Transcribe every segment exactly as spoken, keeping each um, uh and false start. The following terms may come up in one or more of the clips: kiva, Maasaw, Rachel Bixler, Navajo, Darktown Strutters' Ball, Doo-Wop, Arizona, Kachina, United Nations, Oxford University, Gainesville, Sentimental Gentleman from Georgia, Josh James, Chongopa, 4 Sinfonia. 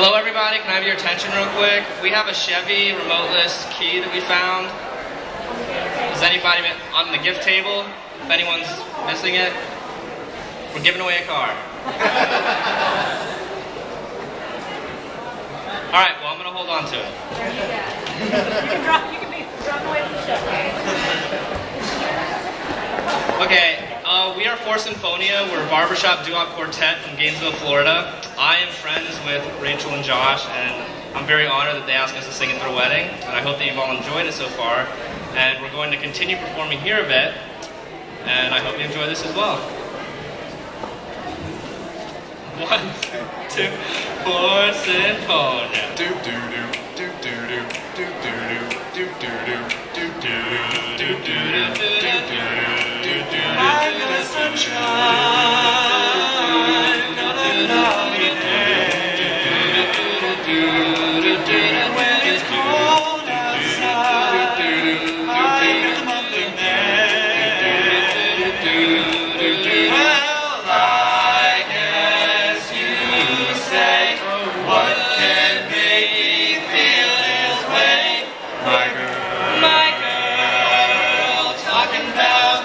Hello everybody, can I have your attention real quick? We have a Chevy remoteless key that we found. Is anybody on the gift table? If anyone's missing it, we're giving away a car. Alright, well I'm going to hold on to it. There you go. You can drop, you can be thrown away from the Chevy. Okay. Uh, we are four Sinfonia. We're a barbershop doo-wop quartet from Gainesville, Florida. I am friends with Rachel and Josh, and I'm very honored that they asked us to sing at their wedding, and I hope that you've all enjoyed it so far. And we're going to continue performing here a bit, and I hope you enjoy this as well. One, two, four Sinfonia. Do do do do do do do do do do do do do do do. Sunshine on a lovely day, when it's cold outside, I am loving there. Well, I guess you say, what can make me feel this way? My girl, my girl, talking about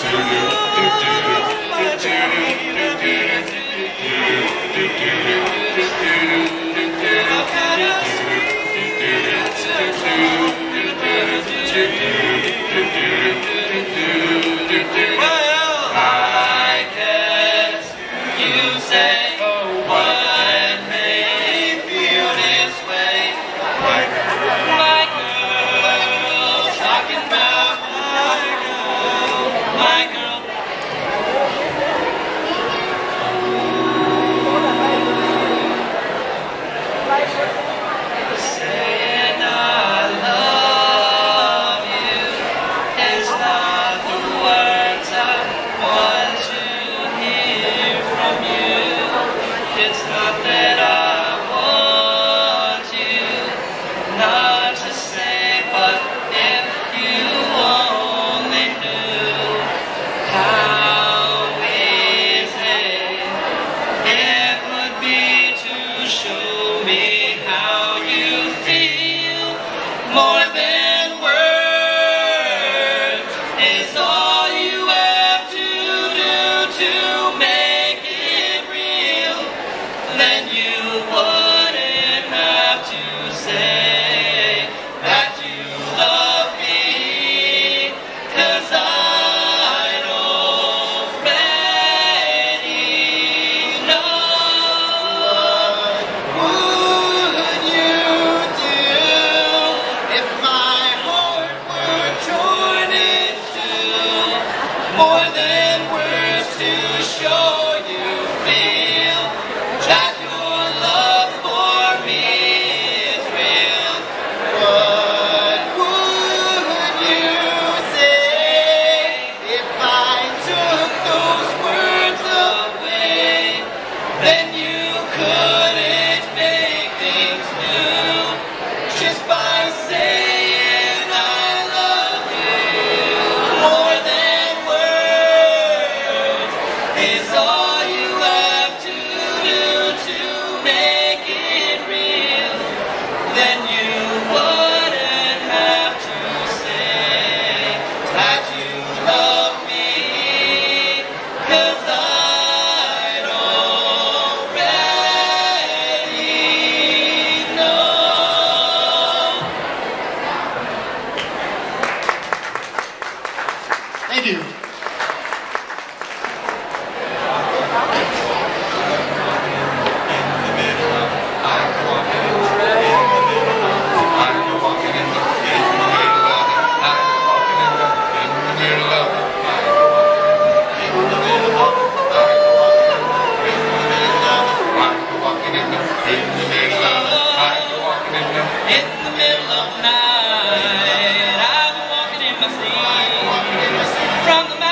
from the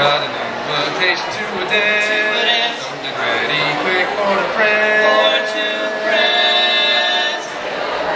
Got an invitation to a dance, to a dance. Something ready quick for the press, for to press.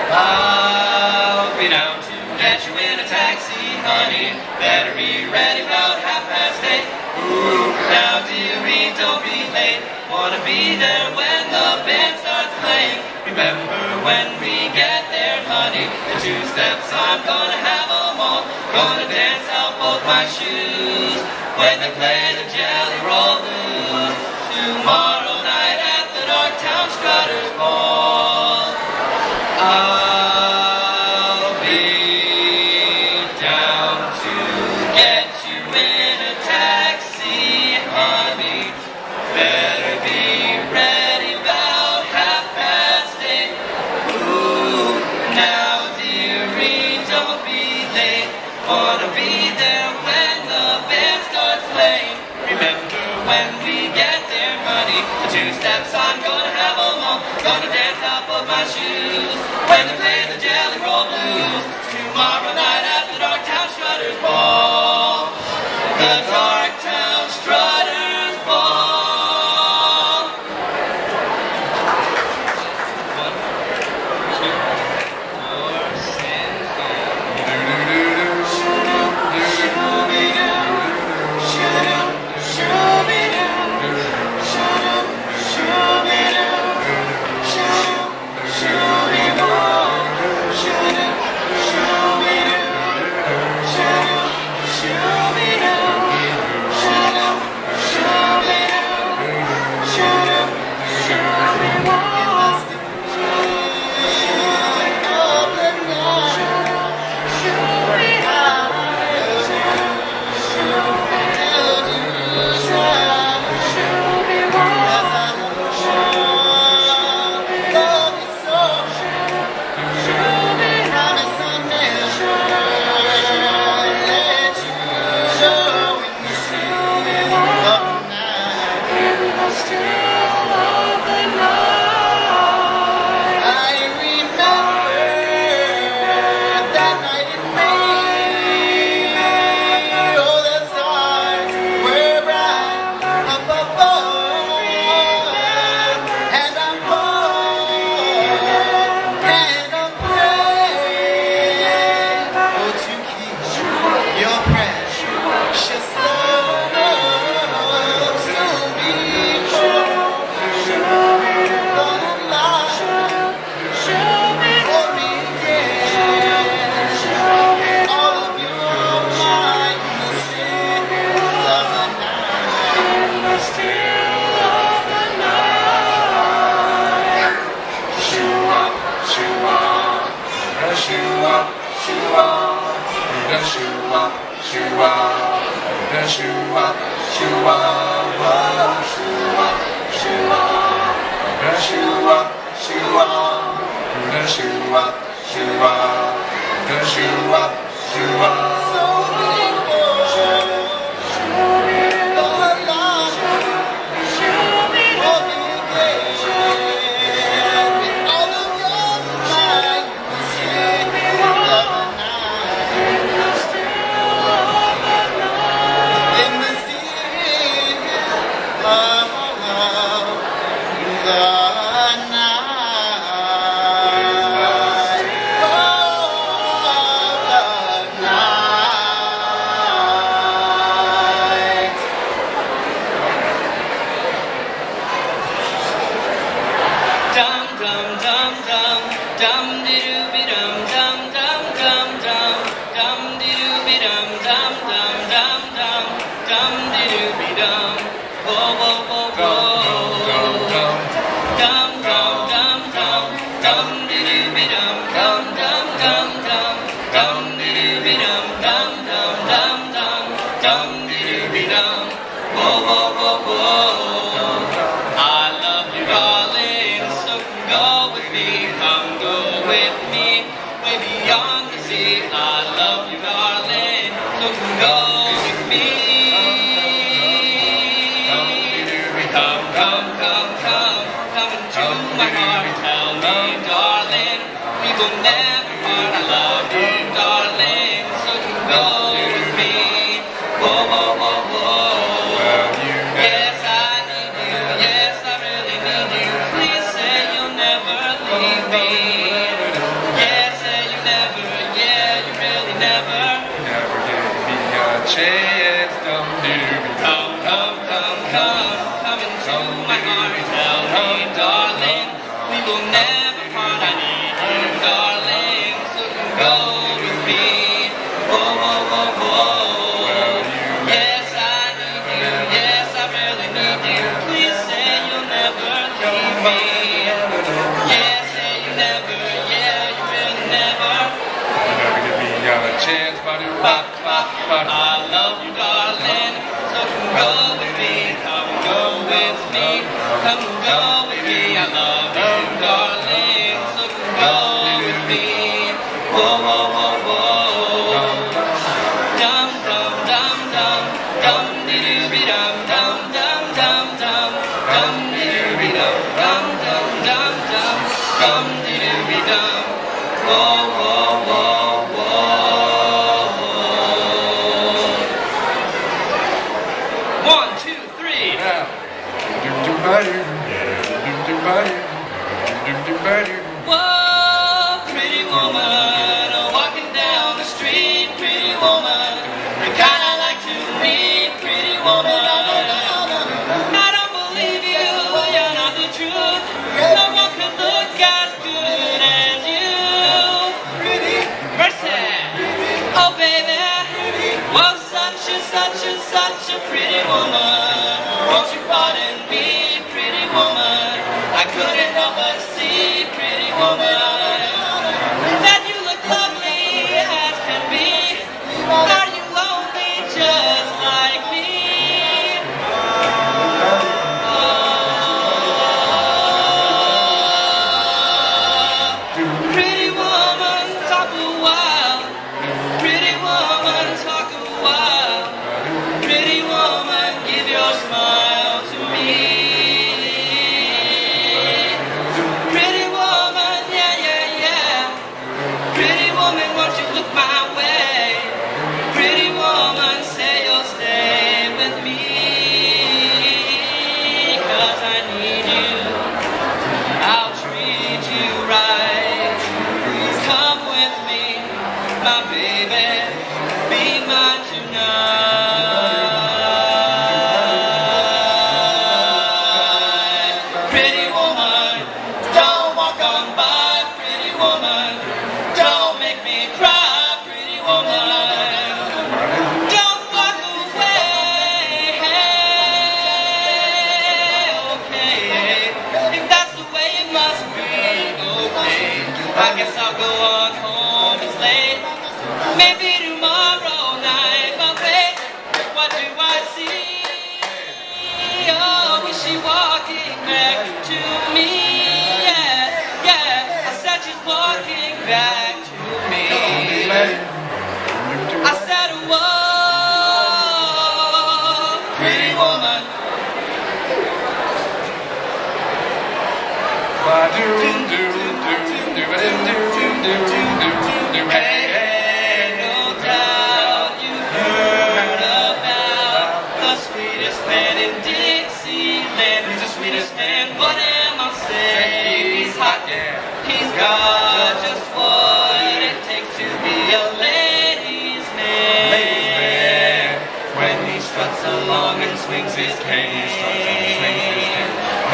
I'll be down to get you in a taxi, honey. Better be ready about half past eight. Ooh, now dearie, don't be late. Wanna be there when the band starts playing. Remember when we get there, honey, the two steps I'm gonna have them all. Gonna dance out both my shoes when they play the Jelly Roll Blues tomorrow night at the Northtown Strutters Ball. I'll be down to get you in a taxi, honey. Better be ready about half past eight. Ooh, now dearie, don't be late. Wanna be there when the band starts. Remember when we get there, honey, the two steps I'm gonna have them all. Gonna dance out of my shoes when they play the Jelly Roll Blues tomorrow night at the Darktown Strutters Ball. The Darktown Strutters Ball. One, two, four, Sinfonia.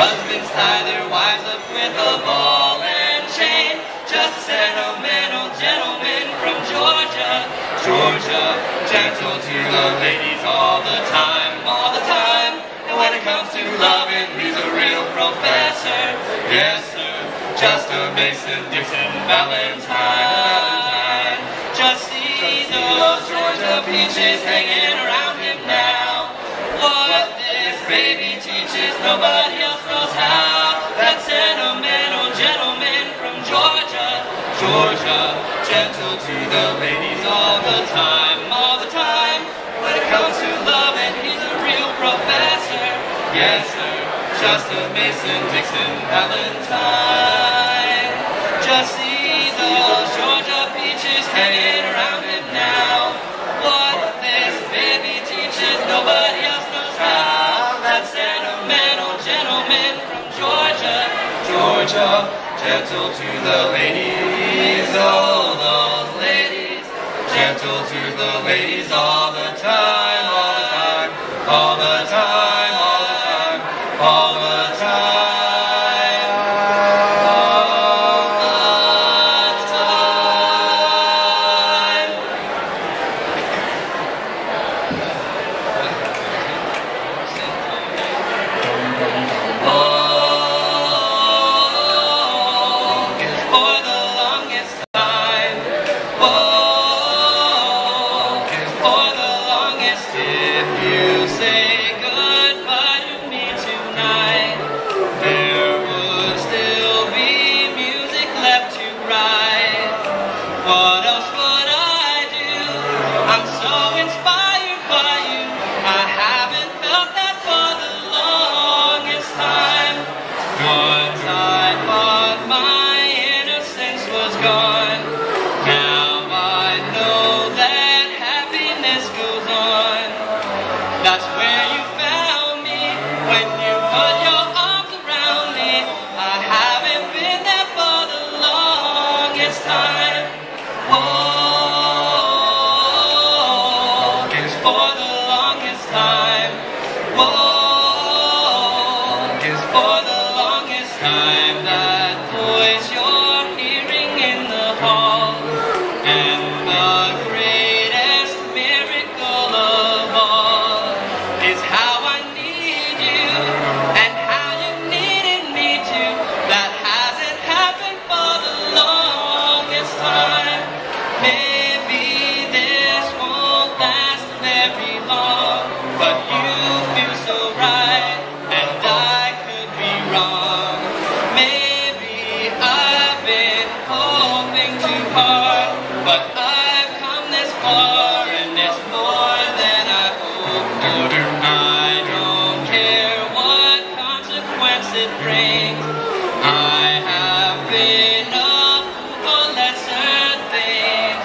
Husbands tie their wives up with a ball and chain. Georgia, gentle to the ladies all the time, all the time. And when it comes to loving, he's a real professor, yes sir. Just a Mason, Dixon, Valentine. Just see those Georgia peaches hanging around him now. What this baby teaches, nobody else knows how. That sentimental gentleman from Georgia, Georgia, gentle to the ladies all the time, all the time. When it comes to loving, he's a real professor, yes sir. Just a Mason, Dixon, Valentine. Just see those Georgia peaches hanging around him now. What this baby teaches, nobody else knows how. That sentimental gentleman from Georgia, Georgia, gentle to the ladies, all those ladies, gentle to the ladies all the time, all the time, all the time, all the time, all the time, all the time. Oh, for the longest time. Oh, for the longest. If you say goodbye to me tonight, there would still be music left to write. What else would I do? I'm so inspired by you. I haven't felt that for the longest time. Once I thought my innocence was gone, now I know that happiness goes on. That's where you found me, when you put your arms around me. I haven't been there for the longest time. Whoa, it's for the longest time. Whoa, it's for the longest time. That voice you're hearing in the hall, and the greatest miracle of all is how I need you, and how you needed me to. That hasn't happened for the longest time. Maybe this won't last very long, but you feel so right, and I could be wrong. Maybe I've been hoping to part, but I've come this far, and it's more than I hoped for. I don't care what consequence it brings. I have been up for lesser things.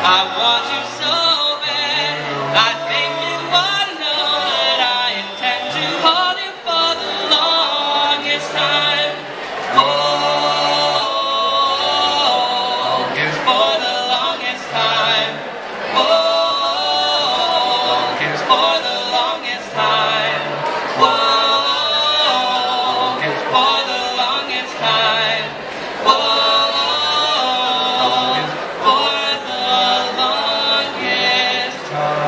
I want you so bad. I think you ought to know that I intend to hold you for the longest time. Whoa, it's for the longest time. Whoa, it's for the longest time. Whoa, it's for the longest time. Whoa, it's for the longest time.